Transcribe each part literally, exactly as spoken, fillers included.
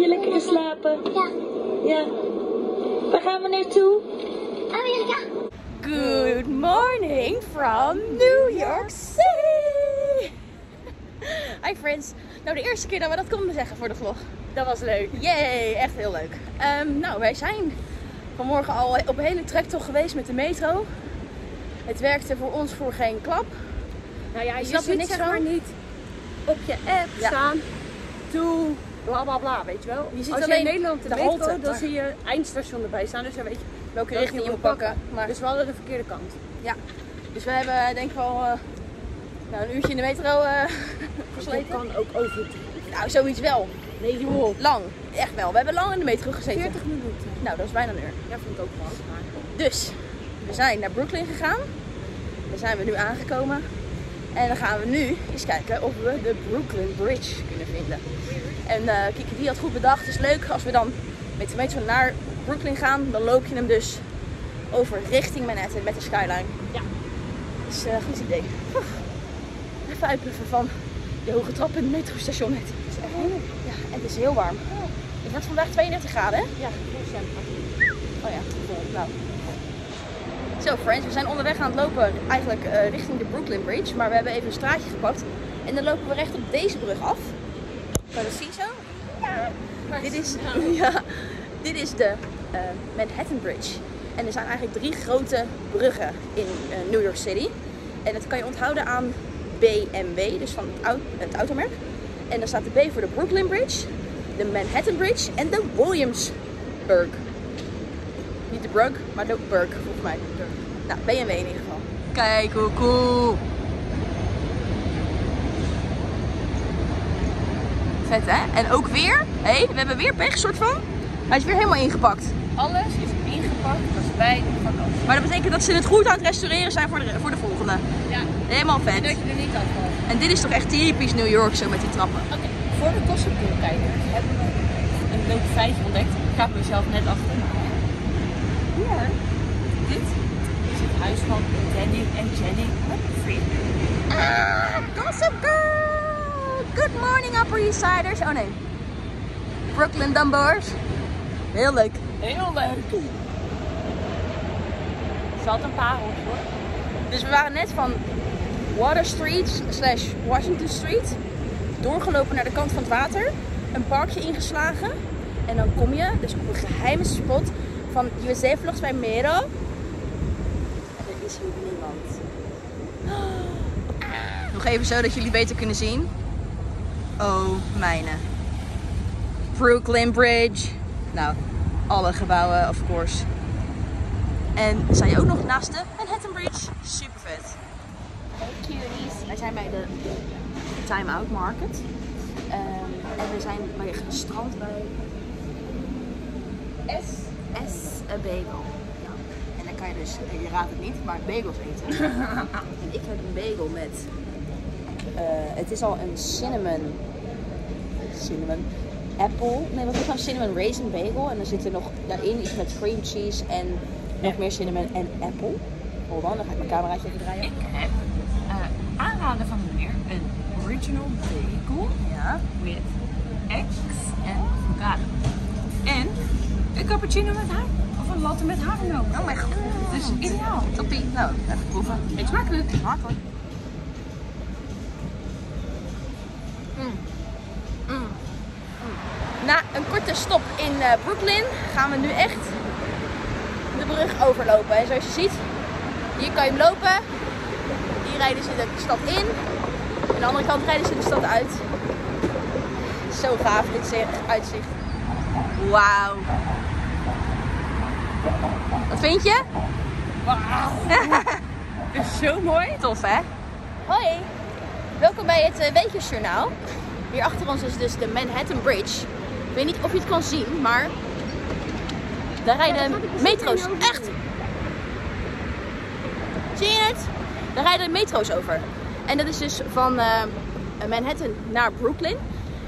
Je lekker geslapen? Ja. Ja. Waar gaan we naartoe? Amerika. Good morning from New York City. Hi friends. Nou, de eerste keer dat we dat konden zeggen voor de vlog. Dat was leuk. Yay, echt heel leuk. Um, nou, wij zijn vanmorgen al op een hele trektocht geweest met de metro. Het werkte voor ons voor geen klap. Nou ja, je, je ziet niks zeg maar niet op je app ja. staan. Toe, bla bla bla, weet je wel. Je ziet Als alleen je in Nederland de, de metro, halte, dan maar... zie je eindstation erbij staan. Dus dan weet je welke richting je moet pakken. pakken. Maar... Dus we hadden de verkeerde kant. Ja, dus we hebben denk ik wel uh, nou, een uurtje in de metro uh, gesleten. Dat kan ook over. Nou, zoiets wel. Nee, joh. Lang. Echt wel. We hebben lang in de metro gezeten. veertig minuten. Nou, dat is bijna een uur. Ja, vond ik ook wel. Dus, we zijn naar Brooklyn gegaan. Daar zijn we nu aangekomen. En dan gaan we nu eens kijken of we de Brooklyn Bridge kunnen vinden. En uh, Kiki die had goed bedacht. Het is leuk als we dan met de metro naar Brooklyn gaan. Dan loop je hem dus over richting Manhattan met de skyline. Ja. Dat is uh, een goed idee. Oef. Even uitpuffen van de hoge trap in het metrostation net. Ja, en het is heel warm. Het wordt vandaag tweeëndertig graden, hè? Ja, oh ja, nou. Zo, friends, we zijn onderweg aan het lopen eigenlijk uh, richting de Brooklyn Bridge. Maar we hebben even een straatje gepakt. En dan lopen we recht op deze brug af. Kan je dat zien zo? Ja. Dit is, ja, dit is de uh, Manhattan Bridge. En er zijn eigenlijk drie grote bruggen in uh, New York City. En dat kan je onthouden aan B M W, dus van het, au het automerk. En dan staat de B voor de Brooklyn Bridge, de Manhattan Bridge en de Williamsburg. Niet de Brug, maar de Burg volgens mij. Nou, B M W in ieder geval. Kijk hoe cool! Vet hè? En ook weer, hé, hey, we hebben weer pech soort van. Hij is weer helemaal ingepakt. Alles is ingepakt, dat is bij de vakantie. Maar dat betekent dat ze het goed aan het restaureren zijn voor de, voor de volgende. Ja. Helemaal vet. En dat je er niet uit valt. En dit is toch echt typisch New York zo met die trappen. Oké, okay. Voor de kostenpoelkijkers hebben we een leuk feitje ontdekt. Ik ga mezelf net achter. Ja. Dit is het huis van Jenny en Jenny The Freak. Ah, Gossip Girl! Good morning Upper East Siders. Oh nee. Brooklyn Dumboers. Heel leuk. Heel leuk. Zat een parel hoor. Dus we waren net van Water Street slash Washington Street. Doorgelopen naar de kant van het water. Een parkje ingeslagen. En dan kom je dus op een geheime spot van U S A VLOGS BY MEREL. En er is hier niemand. Ah. Nog even zo dat jullie beter kunnen zien. Oh, mijne. Brooklyn Bridge. Nou, alle gebouwen, of course. En zijn je ook nog naast de Manhattan Bridge. Super vet. Cuties. Wij zijn bij de Time Out Market. Um, en we zijn bij het strand bij S. S. A bagel. Ja. En dan kan je dus, je raadt het niet, maar bagels eten. En ik heb een bagel met, uh, het is al een cinnamon, cinnamon, apple. Nee, wat is nou cinnamon raisin bagel? En dan zit er nog daarin iets met cream cheese en nog meer cinnamon en apple. Hold on, dan ga ik mijn cameraatje even draaien. Ik heb uh, aanraden van meneer een original bagel ja. with eggs en avocado. En een cappuccino met haar of een latte met havermelk. Oh mijn god. Dus ideaal. Toppie. Nou, even proeven. Eet smakelijk. Smakelijk. Mm. Mm. Mm. Na een korte stop in Brooklyn gaan we nu echt de brug overlopen. En zoals je ziet, hier kan je hem lopen. Hier rijden ze de stad in. Aan de andere kant rijden ze de stad uit. Zo gaaf dit uitzicht. Wauw. Wat vind je? Wauw. Dit is zo mooi. Tof hè? Hoi. Welkom bij het Weetjesjournaal. Hier achter ons is dus de Manhattan Bridge. Ik weet niet of je het kan zien, maar daar rijden ja, metro's. Echt. Zie je het? Daar rijden metro's over. En dat is dus van uh, Manhattan naar Brooklyn.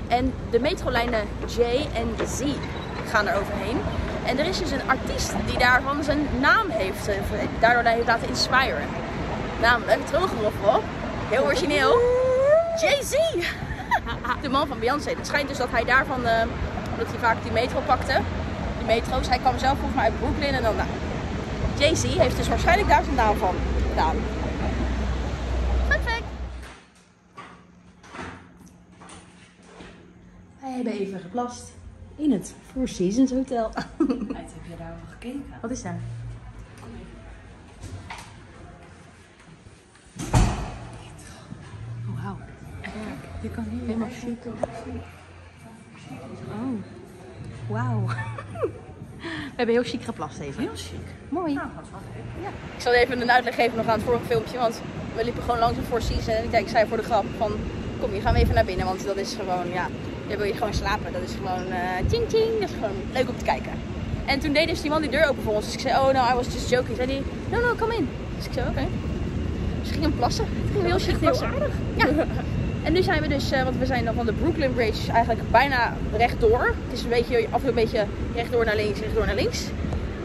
En de metrolijnen J en Z gaan er overheen. En er is dus een artiest die daarvan zijn naam heeft, daardoor heeft laten inspireren. Namelijk, tromgeroffel, heel origineel, Jay-Z! De man van Beyoncé. Het schijnt dus dat hij daarvan uh, omdat hij vaak die metro pakte. Die metro's. Hij kwam zelf volgens mij uit Brooklyn en dan nou. Jay-Z heeft dus waarschijnlijk daar zijn naam van gedaan. Perfect! Wij hebben even geplast in het Four Seasons Hotel. Wat heb je daarover gekeken? Wat is dat? Kom even. Oh, wauw. Je kan hier helemaal zitten. Oh, wauw. We hebben heel chic geplast even. Heel chic. Mooi. Nou, dat was leuk. Ja. Ik zal even een uitleg geven nog aan het vorige filmpje, want we liepen gewoon langs de Four Seasons. En ik zei voor de grap van, kom hier, gaan we even naar binnen, want dat is gewoon, ja, daar wil je gewoon slapen. Dat is gewoon, uh, ting ting, dat is gewoon leuk om te kijken. En toen deed dus die man die deur open voor ons. Dus ik zei, oh no, I was just joking. Zei die, no no, come in. Dus ik zei, oké. Okay. Dus ik ging hem plassen. Het ging heel chic plassen. Heel aardig. Ja. En nu zijn we dus, uh, want we zijn dan van de Brooklyn Bridge eigenlijk bijna rechtdoor. Het is een beetje, af en toe een beetje rechtdoor naar links, rechtdoor naar links.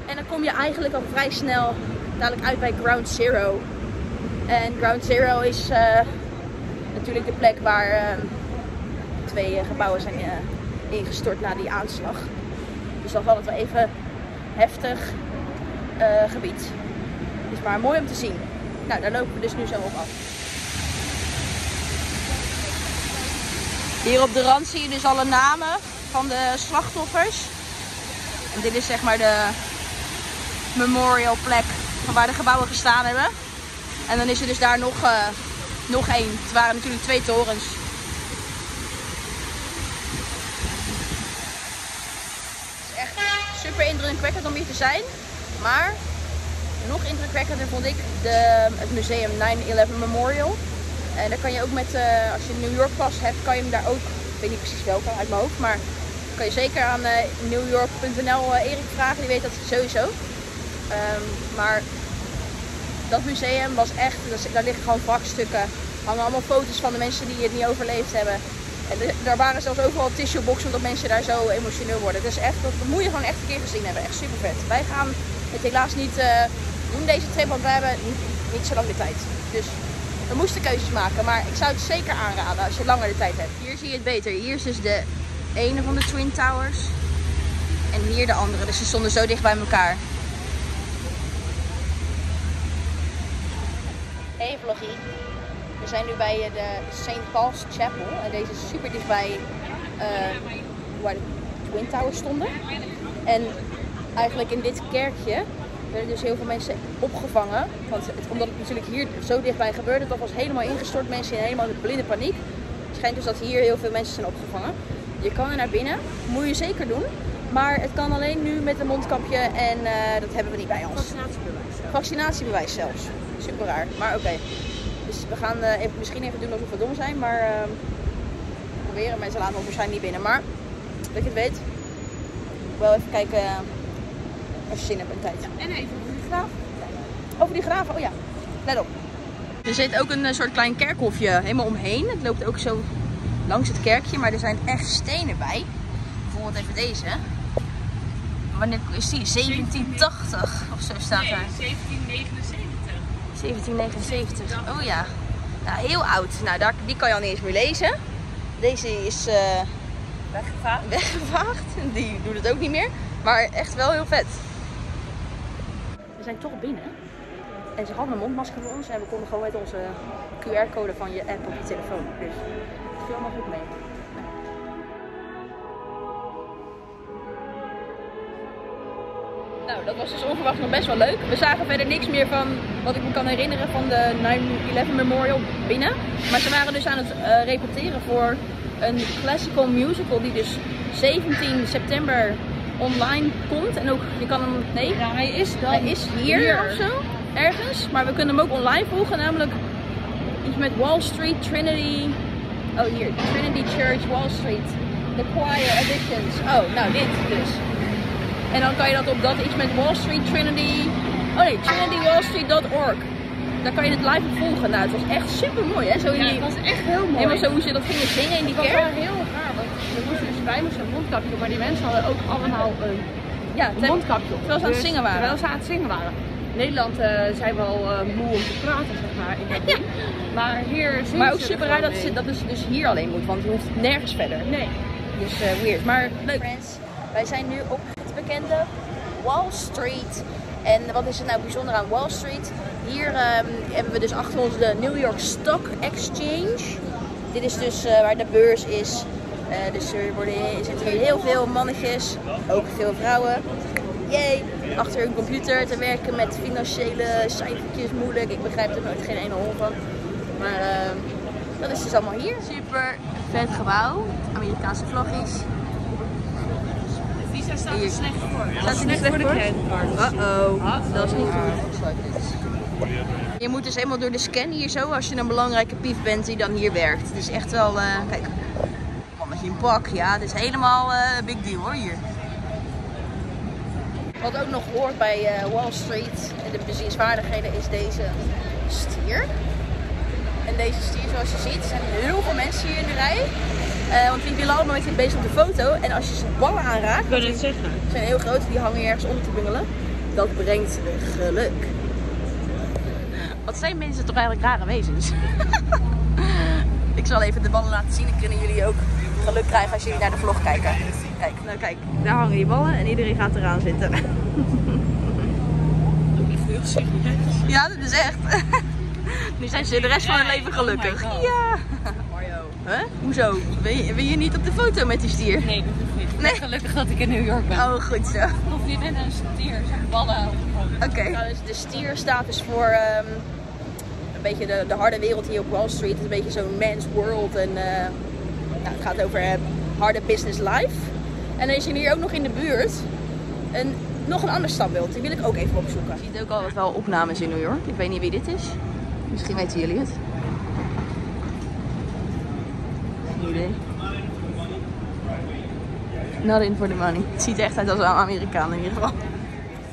En dan kom je eigenlijk al vrij snel dadelijk uit bij Ground Zero. En Ground Zero is uh, natuurlijk de plek waar uh, twee uh, gebouwen zijn uh, ingestort na die aanslag. Dus dan was het wel even heftig uh, gebied. Dus maar mooi om te zien. Nou, daar lopen we dus nu zo op af. Hier op de rand zie je dus alle namen van de slachtoffers. En dit is zeg maar de memorial plek van waar de gebouwen gestaan hebben. En dan is er dus daar nog, uh, nog één. Het waren natuurlijk twee torens. Het is echt super indrukwekkend om hier te zijn. Maar nog indrukwekkender vond ik de, het museum nine eleven Memorial. En daar kan je ook met, uh, als je een New York pas hebt, kan je hem daar ook, ik weet niet precies welke uit mijn hoofd, maar kan je zeker aan uh, new york punt n l uh, Erik vragen, die weet dat sowieso. Um, maar dat museum was echt, daar liggen gewoon wrakstukken, hangen allemaal foto's van de mensen die het niet overleefd hebben. En de, daar waren zelfs ook wel tissueboxen omdat mensen daar zo emotioneel worden. Dus echt, dat moet je gewoon echt een keer gezien hebben, echt super vet. Wij gaan het helaas niet uh, doen deze trip, want wij hebben niet, niet zo lang de tijd. Dus... we moesten keuzes maken, maar ik zou het zeker aanraden als je langer de tijd hebt. Hier zie je het beter. Hier is dus de ene van de Twin Towers. En hier de andere. Dus ze stonden zo dicht bij elkaar. Hey vloggie. We zijn nu bij de Saint Paul's Chapel. En deze is super dichtbij uh, waar de Twin Towers stonden. En eigenlijk in dit kerkje... er werden dus heel veel mensen opgevangen, want het, omdat het natuurlijk hier zo dichtbij gebeurde, dat was helemaal ingestort, mensen in helemaal blinde paniek. Het schijnt dus dat hier heel veel mensen zijn opgevangen. Je kan er naar binnen, moet je zeker doen, maar het kan alleen nu met een mondkapje en uh, dat hebben we niet bij ons. Vaccinatiebewijs zelfs. Vaccinatiebewijs zelfs, super raar, maar oké. Okay. Dus we gaan uh, even, misschien even doen alsof we dom zijn, maar uh, we proberen, mensen laten ons waarschijnlijk niet binnen. Maar, dat ik het weet, wel even kijken... Uh, als je zin hebt een tijd. Ja, en even over die graaf. Over die graaf, oh ja. Let op. Er zit ook een soort klein kerkhofje helemaal omheen. Het loopt ook zo langs het kerkje, maar er zijn echt stenen bij. Bijvoorbeeld even deze. Wanneer is die? zeventien tachtig of zo staat daar. Nee, zeventien negenenzeventig. zeventien negenenzeventig, oh ja. Nou, heel oud. Nou, daar, die kan je al niet eens meer lezen. Deze is uh, weggevaagd. weggevaagd. Die doet het ook niet meer. Maar echt wel heel vet. We zijn toch binnen en ze hadden een mondmasker voor ons en we konden gewoon met onze Q R code van je app op je telefoon. Dus het viel allemaal goed mee. Nou, dat was dus onverwacht nog best wel leuk. We zagen verder niks meer van wat ik me kan herinneren van de nine eleven Memorial binnen. Maar ze waren dus aan het uh, repeteren voor een classical musical die dus zeventien september... online komt en ook je kan hem nee ja, hij is dan hij is hier, hier of zo ergens, maar we kunnen hem ook online volgen, namelijk iets met Wall Street Trinity, oh hier Trinity Church Wall Street The Choir Editions, oh nou dit dus, en dan kan je dat op dat iets met Wall Street Trinity, oh nee Trinity Wall Street dot org, daar kan je het live op volgen. Nou, het was echt super mooi hè, zo in ja, die, het was echt heel mooi, helemaal zo hoe ze dat gingen zingen in die kerk. Dat was wel heel raar, want we moesten dus bij moesten een mondkapje, maar die mensen hadden ook allemaal een ja, mondkapje op. Terwijl ze dus, aan het zingen waren. Terwijl ze aan het zingen waren. In Nederland uh, zijn we al uh, moe om te praten, zeg maar. Ja. Maar hier zingen maar ook super raar dat, dat is dus hier alleen moet, want je hoeft nergens verder. Nee. Dus uh, weird. Maar leuk. Friends, wij zijn nu op het bekende Wall Street. En wat is er nou bijzonder aan Wall Street? Hier um, hebben we dus achter ons de New York Stock Exchange. Dit is dus uh, waar de beurs is. Uh, dus er worden, zitten hier heel veel mannetjes, ook veel vrouwen. Yay! Achter hun computer te werken met financiële cijfertjes, moeilijk. Ik begrijp er nooit geen ene hol van. Maar uh, dat is dus allemaal hier. Super vet gebouw. Amerikaanse vlaggies. Visa staat er slecht voor. Staat er niet slecht voor de creditcard. Uh-oh, dat is niet goed. Je moet dus helemaal door de scan hier zo als je een belangrijke pief bent die dan hier werkt. Het is echt wel, uh, kijk, man met je pak, ja, het is helemaal uh, big deal hoor hier. Wat ook nog hoort bij uh, Wall Street en de bezienswaardigheden is deze stier. En deze stier, zoals je ziet, zijn heel veel mensen hier in de rij. Uh, want die willen allemaal met je bezig op de foto. En als je ze ballen aanraakt, kan het zeggen. Ze zijn heel groot, die hangen ergens om te bungelen. Dat brengt geluk. Wat zijn mensen toch eigenlijk rare wezens? Ik zal even de ballen laten zien en kunnen jullie ook geluk krijgen als jullie naar de vlog kijken. Kijk, nou kijk, daar hangen die ballen en iedereen gaat eraan zitten. Heel serieus. Ja, dat is echt. Nu zijn ze de rest van hun leven gelukkig. Oh ja. Mario. Huh? Hoezo? Ben je, ben je niet op de foto met die stier? Nee, dat hoeft niet. Nee? Gelukkig dat ik in New York ben. Oh, goed zo. Ik hoef niet met een stier, zo'n ballen. Oké. Okay. Nou, dus de stier staat dus voor um, een beetje de, de harde wereld hier op Wall Street. Het is een beetje zo'n man's world. En, uh, nou, het gaat over uh, harde business life. En dan is hier ook nog in de buurt een, nog een ander standbeeld. Die wil ik ook even opzoeken. Je ziet ook al wat wel opnames in New York. Ik weet niet wie dit is. Misschien weten jullie het. Not in for the money. Het ziet er echt uit als een Amerikaan in ieder geval.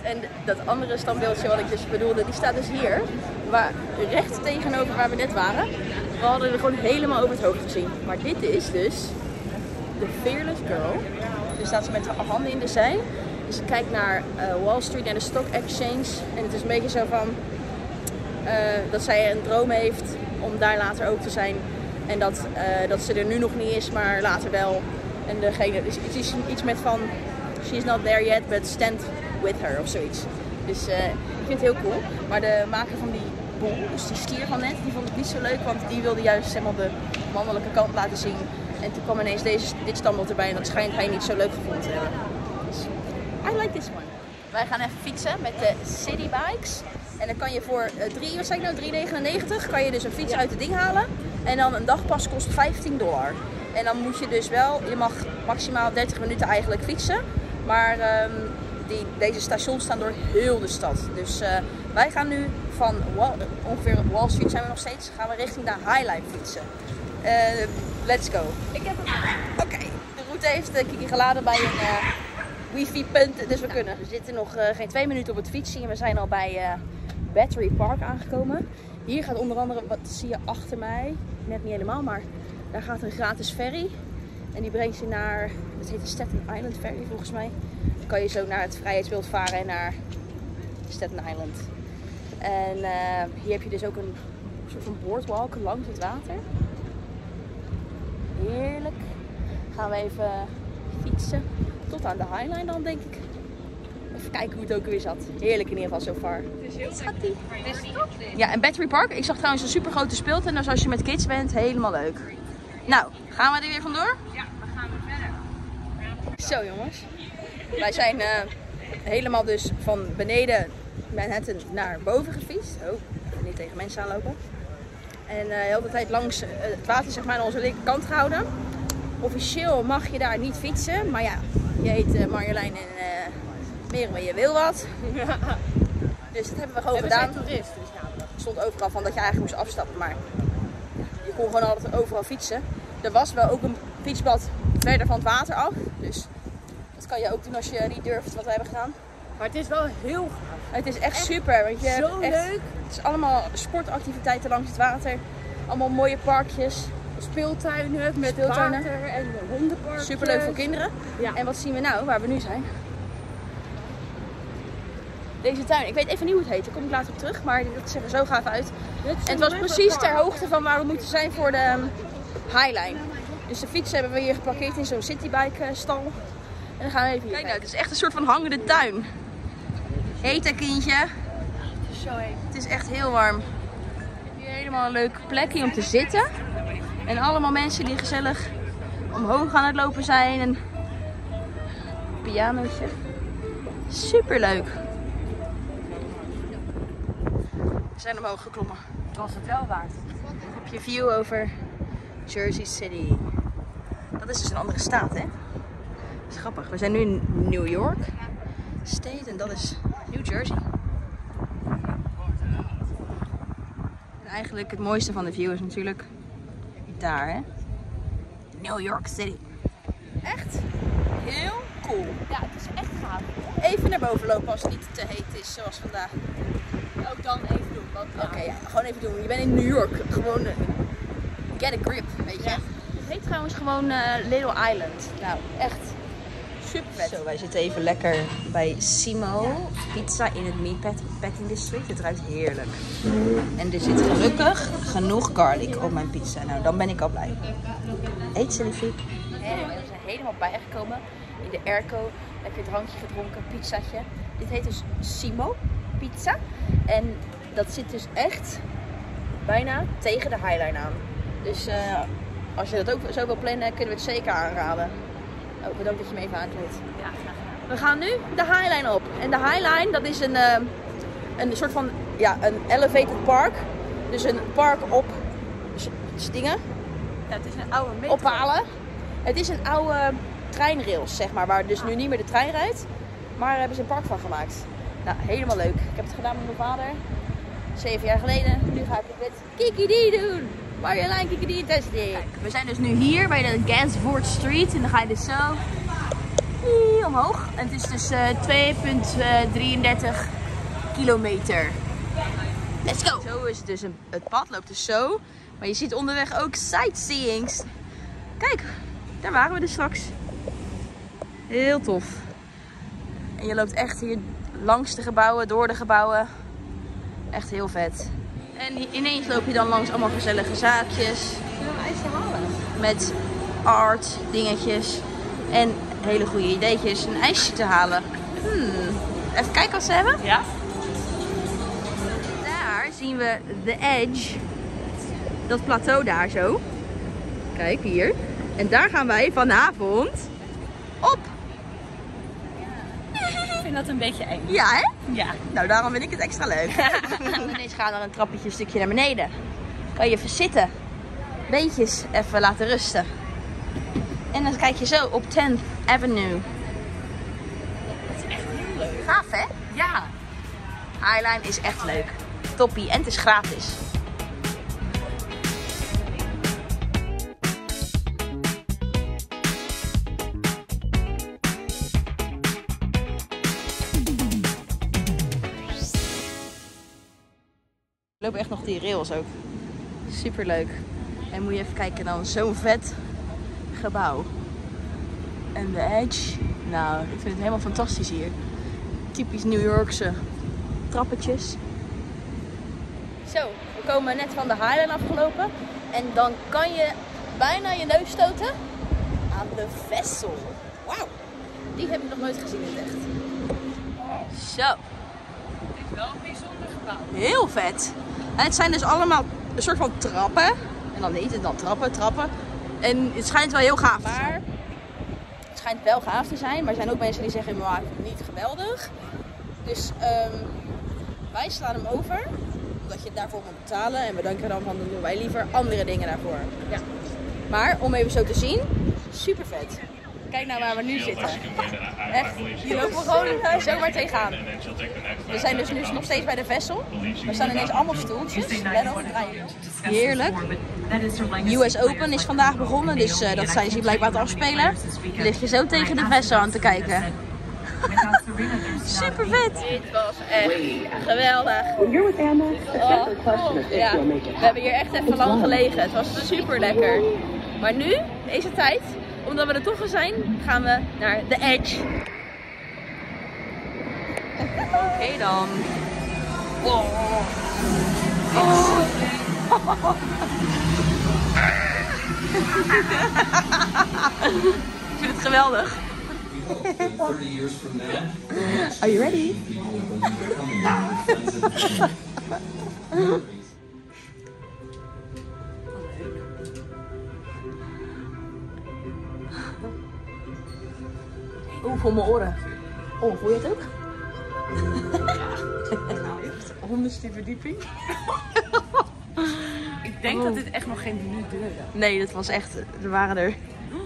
En dat andere standbeeldje wat ik dus bedoelde, die staat dus hier. Waar, recht tegenover waar we net waren. We hadden er gewoon helemaal over het hoofd gezien. Maar dit is dus de Fearless Girl. Dus staat ze met haar handen in de zij. Dus ze kijkt naar uh, Wall Street en de Stock Exchange. En het is een beetje zo van... Uh, dat zij een droom heeft om daar later ook te zijn. En dat, uh, dat ze er nu nog niet is, maar later wel. En degene, dus het is iets met van, she's not there yet, but stand with her of zoiets. Dus uh, ik vind het heel cool. Maar de maker van die boel, dus die stier van net, die vond het niet zo leuk. Want die wilde juist helemaal de mannelijke kant laten zien. En toen kwam ineens deze, dit standbeeld erbij en dat schijnt hij niet zo leuk gevonden te hebben. Dus, I like this one. Wij gaan even fietsen met de CitiBikes. En dan kan je voor drie, wat zei ik nou, drie negenennegentig kan je dus een fiets ja. uit het ding halen. En dan een dagpas kost vijftien dollar. En dan moet je dus wel, je mag maximaal dertig minuten eigenlijk fietsen. Maar um, die, deze stations staan door heel de stad. Dus uh, wij gaan nu van Wall, ongeveer Wall Street zijn we nog steeds, gaan we richting de Highline fietsen. Uh, let's go. Ik heb een... Oké, okay. De route heeft de Kiki geladen bij een uh, wifi-punt, dus we kunnen. We zitten nog uh, geen twee minuten op het fietsen en we zijn al bij... Uh, Battery Park aangekomen. Hier gaat onder andere, wat zie je achter mij, net niet helemaal, maar daar gaat een gratis ferry. En die brengt je naar, het heet de Staten Island ferry volgens mij. Dan kan je zo naar het Vrijheidsbeeld varen en naar Staten Island. En uh, hier heb je dus ook een soort van boardwalk langs het water. Heerlijk. Gaan we even fietsen tot aan de Highline dan, denk ik. Even kijken hoe het ook weer zat. Heerlijk in ieder geval so far. Het is heel schattig. Ja, en Battery Park. Ik zag trouwens een super grote speeltuin. Dus als je met kids bent, helemaal leuk. Nou, gaan we er weer vandoor? Ja, we gaan weer verder. Zo jongens. Wij zijn uh, helemaal dus van beneden Manhattan naar boven gefietst. Oh, niet tegen mensen aanlopen. En uh, heel de tijd langs uh, het water zeg maar aan onze linkerkant gehouden. Officieel mag je daar niet fietsen. Maar ja, je heet uh, Marjolein en... Uh, Merel, maar je wil wat. Ja. Dus dat hebben we gewoon gedaan. Er stond overal van dat je eigenlijk moest afstappen, maar je kon gewoon altijd overal fietsen. Er was wel ook een fietspad verder van het water af, dus dat kan je ook doen als je niet durft wat we hebben gedaan. Maar het is wel heel gaaf. Het is echt, echt super, want je zo hebt echt, leuk. Het is allemaal sportactiviteiten langs het water, allemaal mooie parkjes. Speeltuinen met speeltuinen. Water en hondenparkjes. Superleuk voor kinderen. Ja. En wat zien we nou, waar we nu zijn? Deze tuin, ik weet even niet hoe het heet, daar kom ik later op terug, maar dat zag er zo gaaf uit. En het was precies ter hoogte van waar we moeten zijn voor de Highline. Dus de fiets hebben we hier geparkeerd in zo'n CitiBike stal. En dan gaan we even hier. Kijk nou, het is echt een soort van hangende tuin. Heet hè, kindje? Het is zo heet. Het is echt heel warm. Hier helemaal een leuke plekje om te zitten. En allemaal mensen die gezellig omhoog aan het lopen zijn. En pianootje. Super leuk. We zijn omhoog geklommen. Het was het wel waard. Dan heb je view over Jersey City. Dat is dus een andere staat, hè? Dat is grappig. We zijn nu in New York State en dat is New Jersey. En eigenlijk het mooiste van de view is natuurlijk daar, hè? New York City. Echt heel cool. Ja, het is echt gaaf. Even naar boven lopen als het niet te heet is, zoals vandaag. Ook dan even doen. Ja. Oké, okay, ja, gewoon even doen. Je bent in New York. Gewoon uh, get a grip, weet je. Ja. Het heet trouwens gewoon uh, Little Island. Nou, echt super vet. Zo, wij zitten even lekker bij Simó Pizza in het Meatpacking District. Het ruikt heerlijk. En er zit gelukkig genoeg garlic op mijn pizza. Nou, dan ben ik al blij. Eet ze, liefie. En we zijn helemaal bijgekomen. In de airco. Lekker drankje gedronken, pizzaatje. Dit heet dus Simó Pizza. En dat zit dus echt bijna tegen de Highline aan. Dus uh, als je dat ook zo wil plannen, kunnen we het zeker aanraden. Oh, bedankt dat je me even aankleedt. Ja, we gaan nu de Highline op. En de Highline, dat is een, uh, een soort van, ja, een elevated park. Dus een park op dingen. Ja, het is een oude metro. Ophalen. Het is een oude treinrails, zeg maar, waar dus ah. nu niet meer de trein rijdt. Maar daar hebben ze een park van gemaakt. Nou, helemaal leuk. Ik heb het gedaan met mijn vader. Zeven jaar geleden. Nu ga ik het met Kikidee doen. Marjolein Kikidee testing. Kijk, we zijn dus nu hier bij de Gansvoort Street. En dan ga je dus zo omhoog. En het is dus uh, twee komma drieëndertig kilometer. Let's go! Zo is het dus. Een, het pad loopt dus zo. Maar je ziet onderweg ook sightseeings. Kijk, daar waren we dus straks. Heel tof. En je loopt echt hier langs de gebouwen, door de gebouwen. Echt heel vet. En ineens loop je dan langs allemaal gezellige zaakjes. Met art dingetjes. En hele goede ideetjes. Een ijsje te halen. Hmm. Even kijken wat ze hebben. Ja. Daar zien we The Edge. Dat plateau daar zo. Kijk hier. En daar gaan wij vanavond op. Ik vind dat een beetje eng. Ja, hè? Ja. Nou, daarom vind ik het extra leuk. Ineens gaan we een trappetje een stukje naar beneden. Kan je even zitten. Beentjes even laten rusten. En dan kijk je zo op tenth avenue. Dat is echt heel leuk. Gaaf, hè? Ja. Highline is echt leuk. Toppie. En het is gratis. Ik loop echt nog die rails ook. Super leuk. En moet je even kijken dan, zo'n vet gebouw. En The Edge. Nou, ik vind het helemaal fantastisch hier. Typisch New Yorkse trappetjes. Zo, we komen net van de Highline afgelopen. En dan kan je bijna je neus stoten aan de Vessel. Wauw. Die heb ik nog nooit gezien in het echt. Zo. Dit is wel een bijzonder gebouw. Heel vet. En het zijn dus allemaal een soort van trappen. En dan heet het dan trappen, trappen. En het schijnt wel heel gaaf te zijn. Het schijnt wel gaaf te zijn. Maar er zijn ook mensen die zeggen, maar niet geweldig. Dus um, wij slaan hem over. Omdat je daarvoor moet betalen. En we denken dan van, dan doen wij liever andere dingen daarvoor. Ja. Maar om even zo te zien, super vet. Kijk nou waar we nu zitten. Echt, die lopen we gewoon zomaar tegenaan. We zijn dus nu nog steeds bij de Vessel. We staan ineens allemaal stoeltjes. Heerlijk. U S Open is vandaag begonnen, dus uh, dat zijn ze blijkbaar te afspelen. Dan lig je zo tegen de Vessel aan te kijken. Super vet. Dit was echt geweldig. Oh, cool. Ja. We hebben hier echt even lang gelegen. Het was super lekker. Maar nu, deze tijd, omdat we er toch al zijn, gaan we naar The Edge. Oké okay, dan. Wow. Oh. Ik vind het geweldig. Are you ready? Oeh, voor mijn oren. Oh, voel je het ook? Ja. Honderdste verdieping. Ik denk oh. dat dit echt nog geen minuut duurde. Nee, dat was echt. We waren er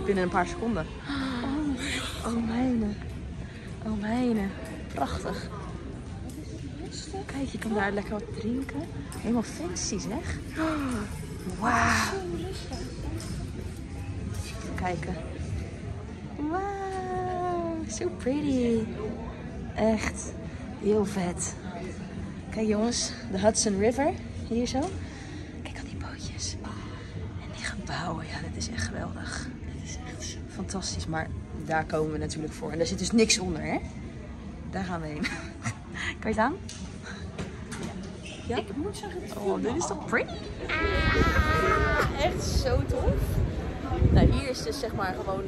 binnen een paar seconden. Oh, oh mijn. Oh mijn. Prachtig. Kijk, je kan daar lekker wat drinken. Helemaal fancy, zeg. Wauw. Even kijken. Wauw. So pretty. Echt heel vet. Kijk jongens, de Hudson River. Hier zo. Kijk al die bootjes. En die gebouwen. Ja, dit is echt geweldig. Dit is echt fantastisch. Maar daar komen we natuurlijk voor. En daar zit dus niks onder, hè? Daar gaan we heen. Kan je het aan? Ja, ik moet zeggen. Oh, dit is toch pretty? Ah, echt zo tof. Nou, hier is dus zeg maar gewoon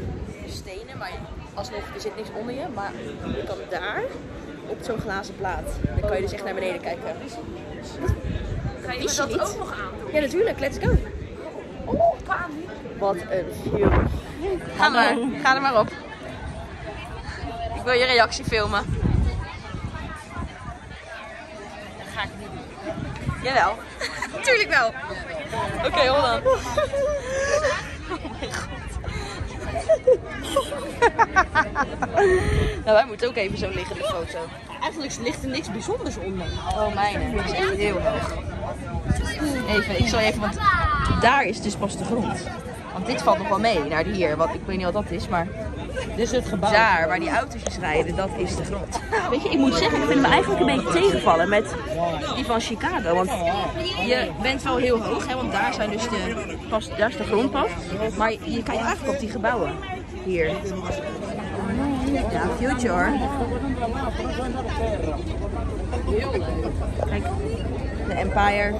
de stenen, maar alsnog, er zit niks onder je. Maar je kan daar op zo'n glazen plaat. Dan kan je dus echt naar beneden kijken. Ga je dat niet? Ook nog aan? Ja, natuurlijk. Let's go. Oh, wat een view. Ga maar. Ga er maar op. Ik wil je reactie filmen. Dat ga ik niet doen. Jawel. Tuurlijk wel. Oké, okay, hold on. Oh mijn god. Nou, wij moeten ook even zo liggen, de foto. Eigenlijk ligt er niks bijzonders onder. Oh mijn, dat is echt heel hoog. Even, ik zal je even, want daar is dus pas de grond. Want dit valt nog wel mee, naar hier, wat, ik weet niet wat dat is, maar... Dus het gebouw. Daar, waar die auto's rijden, dat is de grond. Weet je, ik moet zeggen, ik vind me eigenlijk een beetje tegenvallen met die van Chicago. Want je bent wel heel hoog, hè, want daar, zijn dus de, pas, daar is de grond pas. Maar je, je kijkt eigenlijk op die gebouwen. Hier. Ja, future. Kijk, de Empire.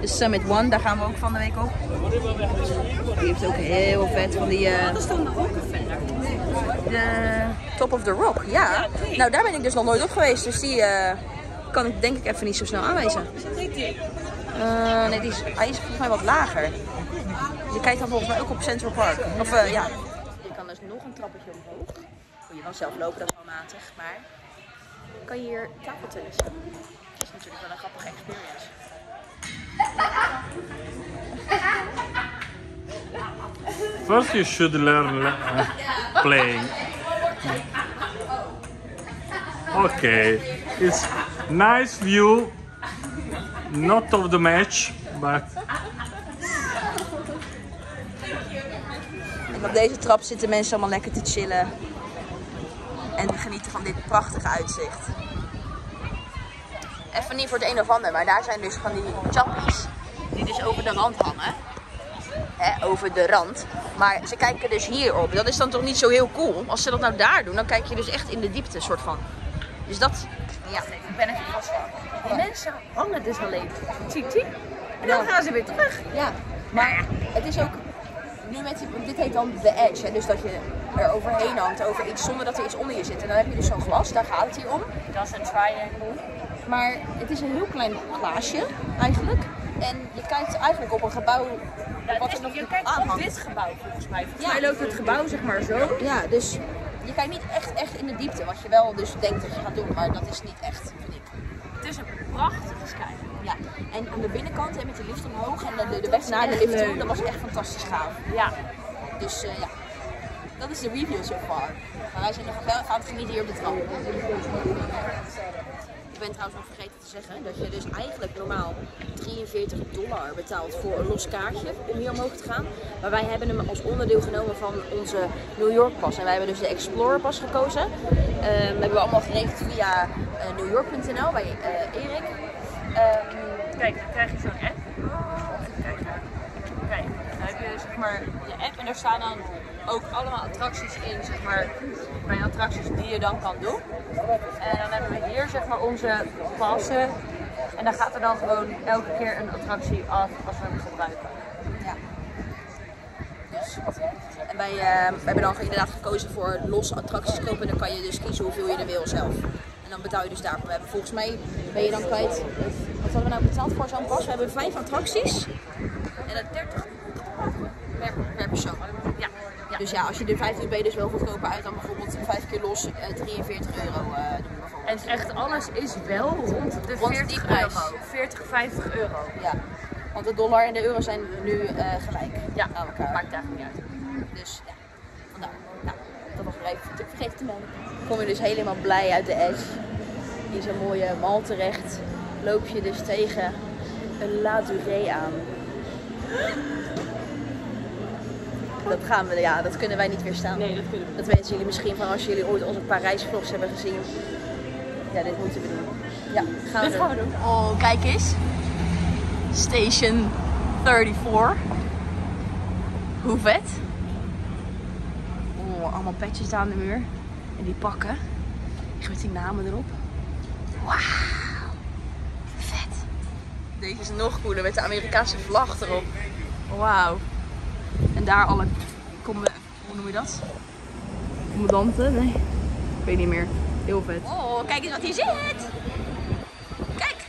De Summit One, daar gaan we ook van de week op. Die heeft ook heel vet van die... Wat is dan de Rockefeller? De Top of the Rock, ja. Nou, daar ben ik dus nog nooit op geweest. Dus die uh, kan ik denk ik even niet zo snel aanwijzen. Uh, nee, die is, hij is volgens mij wat lager. Je kijkt dan volgens mij ook op Central Park. Of uh, ja. Je kan dus nog een trappetje omhoog. Je kan zelf lopen, dat is wel matig. Maar dan kan je hier tafeltennissen. Dat is natuurlijk wel een grappige experience. First you should learn uh, playing. Okay, it's nice view, not of the match, but... En op deze trap zitten mensen allemaal lekker te chillen en genieten van dit prachtige uitzicht. Even niet voor het een of ander, maar daar zijn dus van die chappies die dus over de rand hangen. Hè, over de rand. Maar ze kijken dus hierop. Dat is dan toch niet zo heel cool? Als ze dat nou daar doen, dan kijk je dus echt in de diepte, soort van. Dus dat... Ja, ik ben even vast aan. Die mensen hangen dus wel even. Tjik, tjik. En dan gaan ze weer terug. Ja, maar het is ook... Nu met die, dit heet dan The Edge, hè? Dus dat je er overheen hangt, over iets, zonder dat er iets onder je zit. En dan heb je dus zo'n glas, daar gaat het hier om. Dat is een triangle. Maar het is een heel klein glaasje, eigenlijk. En je kijkt eigenlijk op een gebouw, ja, wat er nog je kijkt aanhangt. Op dit gebouw, volgens mij. Volgens ja, mij loopt het gebouw zeg maar zo. Ja, dus je kijkt niet echt, echt in de diepte, wat je wel dus denkt dat je gaat doen. Maar dat is niet echt diep. Het is een prachtige sky. Ja, en aan de binnenkant hè, met de lift omhoog en de, de, de weg naar de lift toe, dat was echt fantastisch gaaf. Ja. Dus uh, ja, dat is de review so far. Maar wij zijn nog wel aan het genieten hier op de trap. Ik ben trouwens nog vergeten te zeggen dat je dus eigenlijk normaal drieënveertig dollar betaalt voor een los kaartje om hier omhoog te gaan. Maar wij hebben hem als onderdeel genomen van onze New York pas. En wij hebben dus de Explorer pas gekozen. Um, hebben we allemaal geregeld via uh, new york punt n l bij uh, Erik. Um, Kijk, dan krijg je zo'n app. Kijk, Kijk, dan heb je zeg maar je app en daar staan dan ook allemaal attracties in, zeg maar, bij attracties die je dan kan doen. En dan hebben we hier zeg maar onze passen. En dan gaat er dan gewoon elke keer een attractie af als we hem gebruiken. Ja. super vet. En wij uh, hebben dan inderdaad gekozen voor los attracties kopen. En dan kan je dus kiezen hoeveel je er wil zelf. En dan betaal je dus daarvoor. Volgens mij ben je dan kwijt. Wat hadden we nou betaald voor zo'n pas? We hebben vijf attracties. En dat dertig per, per persoon. Ja. Ja. Dus ja, als je er vijf doet, ben je dus wel goedkoper uit dan bijvoorbeeld vijf keer los uh, drieënveertig euro. Uh, en echt alles is wel rond de rond veertig euro. veertig, vijftig euro. Ja. Want de dollar en de euro zijn nu uh, gelijk ja, aan elkaar. Maakt eigenlijk niet uit. Dus ja, vandaar. Nou, dat was er even. Vergeet te melden. Kom je dus helemaal blij uit de Edge. In zo'n mooie mal terecht. Loop je dus tegen een La Durée aan. Dat gaan we, ja, dat kunnen wij niet weerstaan. Nee, dat kunnen we. Dat weten jullie misschien van als jullie ooit onze Parijs-vlogs hebben gezien. Ja, dit moeten we doen. Ja, gaan we dit doen. gaan we doen. Oh, kijk eens. Station vierendertig. Hoe vet. Oh, allemaal patches aan de muur. En die pakken. Die met die namen erop. Wauw. Vet. Deze is nog cooler met de Amerikaanse vlag erop. Wauw. En daar alle... Hoe noem je dat? Commandanten? Nee. Ik weet niet meer. Heel vet. Oh, kijk eens wat hier zit. Kijk.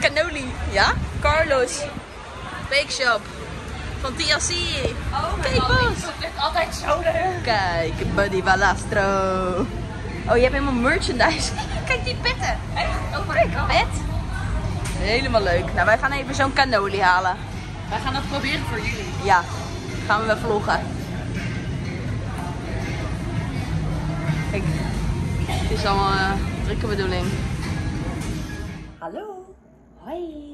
Cannoli. Ja? Carlos. Bake shop. Van T L C. Oh, Cake Boss. Het ligt altijd zo leuk. Kijk, Buddy Balastro. Oh, je hebt helemaal merchandise. Kijk die petten. Echt? Oh, kijk, pet. Helemaal leuk. Nou, wij gaan even zo'n cannoli halen. Wij gaan dat proberen voor jullie. Ja, gaan we wel vloggen. Kijk, het is allemaal een drukke bedoeling. Hallo, hoi.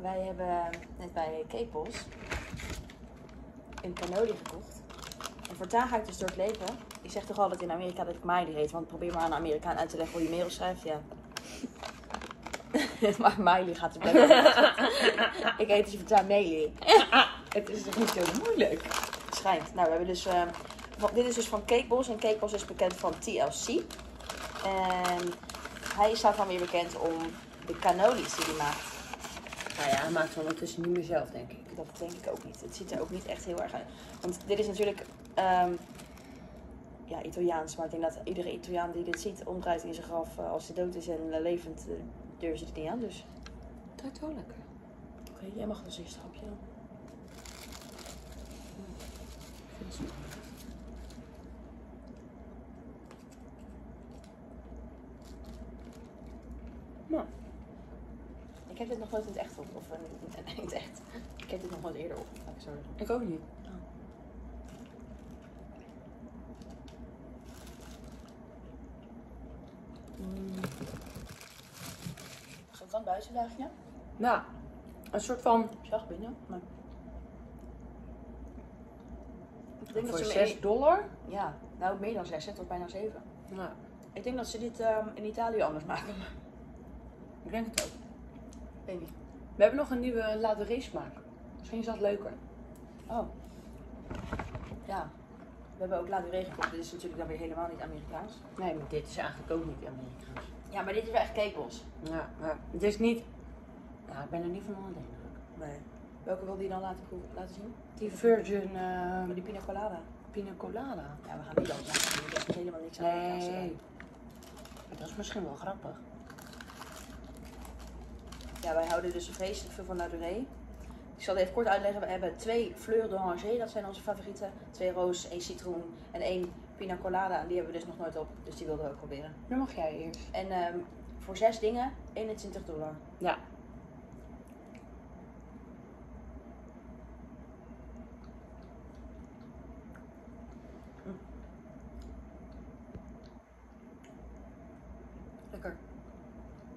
Wij hebben net bij Cake Boss een cannoli gekocht. En voortaan ga ik dus door het leven. Ik zeg toch altijd in Amerika dat ik Miley heet, want probeer maar aan een Amerikaan uit te leggen hoe je Merel schrijft, ja. Maar Miley gaat er blijkbaar uit. Ik heet dus voortaan Miley. Het is toch niet heel moeilijk? Het schijnt. Nou, we hebben dus... Uh, van, dit is dus van Cake Boss. En Cake Boss is bekend van T L C. En hij is daarvan weer bekend om de cannolis die hij maakt. Nou ja, hij maakt het ondertussen niet meer zelf, denk ik. Dat denk ik ook niet. Het ziet er ook niet echt heel erg uit. Want dit is natuurlijk... Um, ja, Italiaans. Maar ik denk dat iedere Italiaan die dit ziet omdraait in zijn graf uh, als hij dood is en uh, levend... Uh, Durf je het niet aan, dus. Het ruikt wel lekker. Oké, okay, jij mag dus eerst een hapje dan. Nou. Ik heb dit nog nooit in het echt op. Of uh, in het echt. Ik heb dit nog nooit eerder op. Oh, sorry. Ik ook niet. Oh. Een buitenlaagje? Nou, een soort van... Zacht binnen, maar... Ik denk voor dat ze zes dollar? Ja, nou meer dan zes, hè, tot bijna zeven. Ja. Ik denk dat ze dit um, in Italië anders maken. Ik denk het ook. Weet niet. We hebben nog een nieuwe La Durée smaak. Misschien is dat leuker. Oh. Ja. We hebben ook La Durée gekocht. Dit is natuurlijk dan weer helemaal niet Amerikaans. Nee, maar dit is eigenlijk ook niet Amerikaans. Ja, maar dit is wel echt Cake Boss. Ja, maar het is niet... Ja, ik ben er niet van onder de indruk. Nee. Welke wil die dan laten, laten zien? Die Virgin... Uh... Maar die Pina Colada. Pina Colada? Ja, we gaan die dan laten zien. Dat is helemaal niks aan elkaar. Nee. Dat is misschien wel grappig. Ja, wij houden dus vreselijk veel van La Durée. Ik zal het even kort uitleggen. We hebben twee fleurs d'oranger, dat zijn onze favorieten. Twee roos, één citroen en één pina colada. En die hebben we dus nog nooit op, dus die wilden we ook proberen. Dan mag jij eerst. En um, voor zes dingen, eenentwintig dollar. Ja. Hm. Lekker.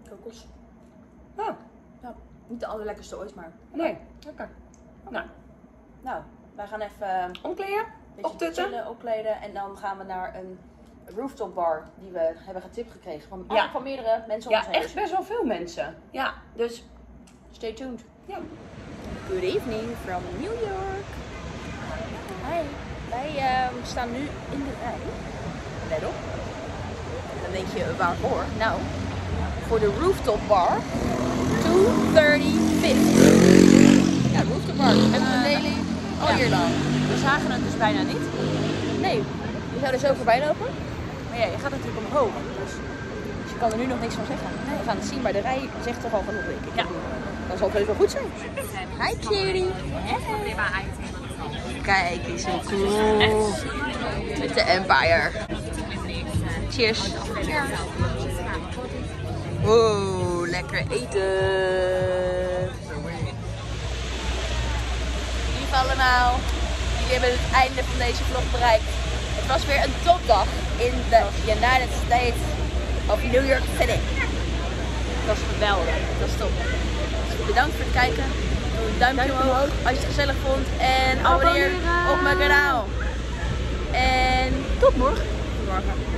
Kokos. Ja. Ja. Niet de allerlekkerste ooit, maar... Nee, lekker. Nou. Nou, wij gaan even... Omkleden, optutten. Opkleden en dan gaan we naar een rooftop bar die we hebben getipt gekregen. Van, ja. Van meerdere mensen om ons heen. Ja, echt best wel veel mensen. Ja, dus... Stay tuned. Ja. Good evening from New York. Hi. Wij uh, staan nu in de rij. Let op. En dan denk je, waarvoor? Nou, voor de rooftop bar... two thirty fifty. Ja, het rooftop bar. En uh, daily al ja. Hier lang. We zagen het dus bijna niet. Nee, je zou er zo voorbij lopen. Maar ja, je gaat natuurlijk omhoog. Dus, dus je kan er nu nog niks van zeggen. Nee. We gaan het zien, maar de rij zegt toch al genoeg, denk ik. Ja. Dan zal het wel, wel goed zijn. Hi, Kitty. Hey. Kijk eens, hoe cool. Met de Empire. Cheers. Cheers. Wow, lekker eten. Lief allemaal. Jullie hebben het einde van deze vlog bereikt. Het was weer een topdag in de United States of New York City. Dat is geweldig. Dat is top. Dus bedankt voor het kijken. Doe een duimpje omhoog als je het gezellig vond. En abonneer op mijn kanaal. En tot morgen. Tot morgen.